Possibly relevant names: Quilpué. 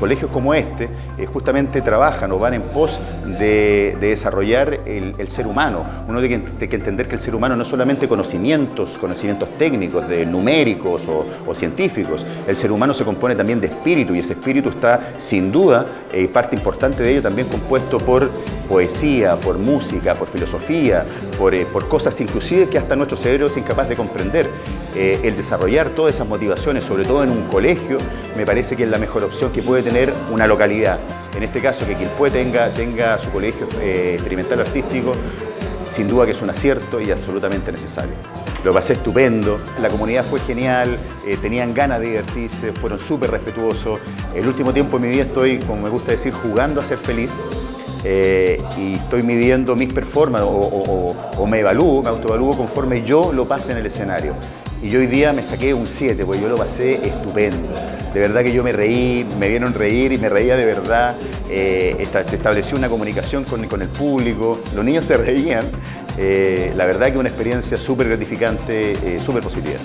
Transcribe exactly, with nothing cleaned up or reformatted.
colegios como este eh, justamente trabajan o van en pos de, de desarrollar el, el ser humano. Uno tiene que, que entender que el ser humano no es solamente conocimientos, conocimientos técnicos, de numéricos o, o científicos. El ser humano se compone también de espíritu, y ese espíritu está sin duda, eh, parte importante de ello también compuesto por poesía, por música, por filosofía, por, eh, por cosas inclusive que hasta nuestro cerebro es incapaz de comprender. Eh, el desarrollar todas esas motivaciones, sobre todo en un colegio, me parece que es la mejor opción que puede tener una localidad. En este caso, que Quilpué tenga, tenga su colegio eh, experimental artístico, sin duda que es un acierto y absolutamente necesario. Lo pasé estupendo, la comunidad fue genial, eh, tenían ganas de divertirse, fueron súper respetuosos. El último tiempo de mi vida estoy, como me gusta decir, jugando a ser feliz. Eh, y estoy midiendo mis performances o, o, o me evalúo, me autoevalúo conforme yo lo pase en el escenario. Y yo hoy día me saqué un siete, pues yo lo pasé estupendo. De verdad que yo me reí, me vieron reír y me reía de verdad. Eh, esta, se estableció una comunicación con, con el público, los niños se reían. Eh, la verdad que una experiencia súper gratificante, eh, súper positiva.